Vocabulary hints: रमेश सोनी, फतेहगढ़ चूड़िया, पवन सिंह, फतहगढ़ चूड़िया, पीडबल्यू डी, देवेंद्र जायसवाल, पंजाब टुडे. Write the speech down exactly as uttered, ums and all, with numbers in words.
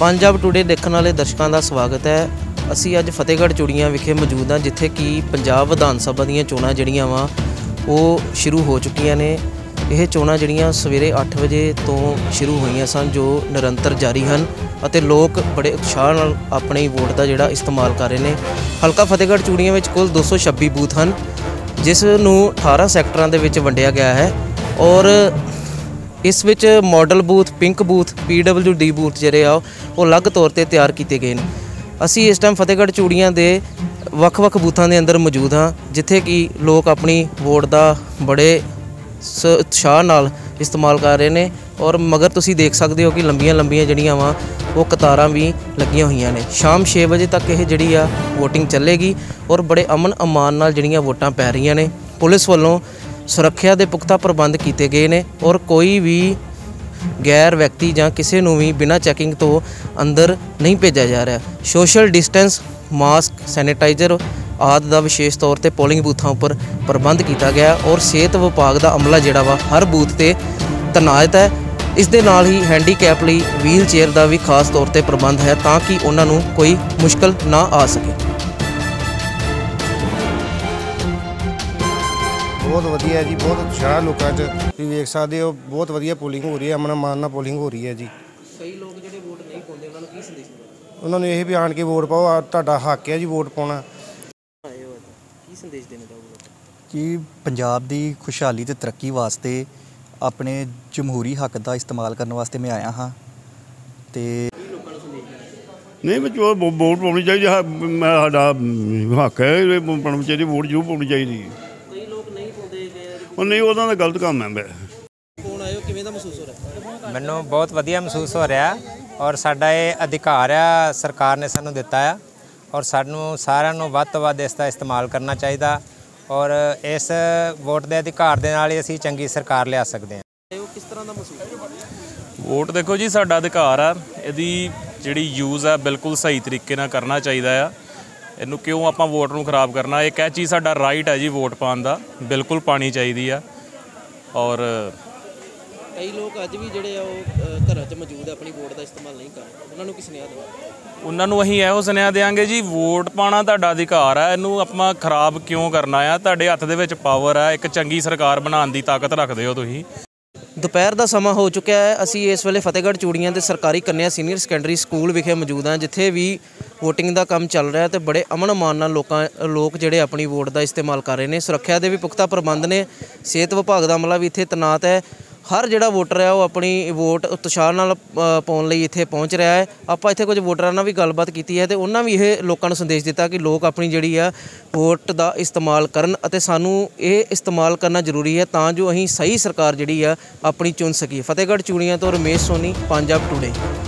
पंजाब टुडे देखने वाले दर्शकों का स्वागत है। असी अज फतहगढ़ चूड़िया विखे मौजूद हाँ, जिथे कि पंजाब विधान सभा दी चोणां जिहड़ियां वा वो शुरू हो चुकियां ने। यह चोणां जिहड़ियां सवेरे अठ बजे तो शुरू होईयां सन, जो निरंतर जारी हन अते लोग बड़े उत्साह नाल अपने वोट का जिहड़ा इस्तेमाल कर रहे हैं। हलका फतहगढ़ चूड़िया में कुल दो सौ छब्बी बूथ हैं, जिसनूं अठारह सैक्टरां दे विच वंडिया गया है और इस विच model booth, pink booth, पीडबल्यू डी booth जिहड़े आ वो अलग तौर पर तैयार किए गए हैं। असी इस टाइम फतेहगढ़ चूड़िया के वख-वख बूथों के अंदर मौजूद हाँ, जिथे कि लोग अपनी वोट का बड़े उत्साह नाल इस्तेमाल कर रहे हैं और मगर तुसी देख सकते हो कि लंबिया लंबिया जड़ियाँ वा वो कतारां भी लगियां हुई ने। शाम छे बजे तक यह जी वोटिंग चलेगी और बड़े अमन अमान नाल जड़ियाँ वोटां पै रही ने। पुलिस वालों सुरक्षा के पुख्ता प्रबंध किए गए हैं और कोई भी गैर व्यक्ति जां किसी नूं भी बिना चैकिंग तो अंदर नहीं भेजा जा रहा। सोशल डिस्टेंस, मास्क, सैनिटाइजर आदि का विशेष तौर पर पोलिंग बूथों पर प्रबंध किया गया और सेहत विभाग का अमला जिहड़ा वा हर बूथ पर तैनात है। इस दे नाल ही हैंडीकैप लई व्हील चेयर का भी खास तौर पर प्रबंध है ताकि उन्हां नूं कोई मुश्किल ना आ सके। बहुत वधिया जी, बहुत उत्साह लोगों तुम देख सकते हो, बहुत वधिया पोलिंग हो रही है, अमन अमान नाल पोलिंग हो रही है जी। कई लोग जो वोट नहीं पाते उन्होंने की संदेश देना? उन्होंने यही भी आन के वोट पाओ, तुहाडा हक है जी वोट पाना। की संदेश देना चाहोगे कि पंजाब की खुशहाली ते तरक्की वास्ते अपने जमहूरी हक का इस्तेमाल करने वास्ते मैं आया हाँ। तो नहीं बच्चों वोट पानी चाहिए, हक है पाना चाहिए, वोट जरूर पानी चाहिए। नहीं उन्होंने गलत काम है। मैं मैनू बहुत वधिया महसूस हो रहा और साडा ये अधिकार है सरकार ने सानू दिता है और सानू सारिआं नू वध तों वध इसदा इस्तेमाल करना चाहिए और इस वोट दे अधिकार दे नाल ही असीं चंगी सरकार लिया सकते हैं। किस तरह दा महसूस? वोट देखो जी साडा अधिकार आ, इहदी जिहड़ी यूज़ है बिल्कुल सही तरीके नाल करना चाहिए आ। इनू क्यों आपां वोट नू खराब करना? एक यह चीज़ साडा राइट है जी, वोट पाउण दा बिल्कुल पानी चाहिए आ। और कई लोग अज भी जिहड़े घर च मौजूद अपनी वोट का इस्तेमाल नहीं कर रहे, उन्होंने की सुनेहा देना? उन्होंने असीं इहो सुनेहा देंगे जी, वोट पाना तुहाडा अधिकार है, इनू आपां खराब क्यों करना आ? तुहाडे हत्थ दे विच पावर है, एक चंगी सरकार बनाउण दी ताकत रखदे हो तुसीं। दोपहर का समा हो चुका है। असी इस वेले फतेहगढ़ चूड़िया के सरकारी कन्या सीनियर सैकेंडरी स्कूल विखे मौजूद हाँ, जिथे भी वोटिंग का काम चल रहा है तो बड़े अमन अमान नाल लोकां लोग जिहड़े अपनी वोट का इस्तेमाल कर रहे हैं। सुरक्षा के भी पुख्ता प्रबंध ने, सेहत विभाग का अमला भी इत्थे तैनात है। हर जिहड़ा वोटर है वो अपनी वोट उत्साह नाल पाउण लई इत्थे पहुँच रहा है। आपां इत्थे कुछ वोटरां नाल भी गलबात की है तो उन्हां भी ये लोकां नूं संदेश दिता कि लोग अपनी जिहड़ी आ वोट का इस्तेमाल करन अते सानू ये इस्तेमाल करना जरूरी है तां जो असीं सही सरकार जिहड़ी आ अपनी चुन सकीए। फतेहगढ़ चूड़िया तो रमेश सोनी, पंजाब टुडे।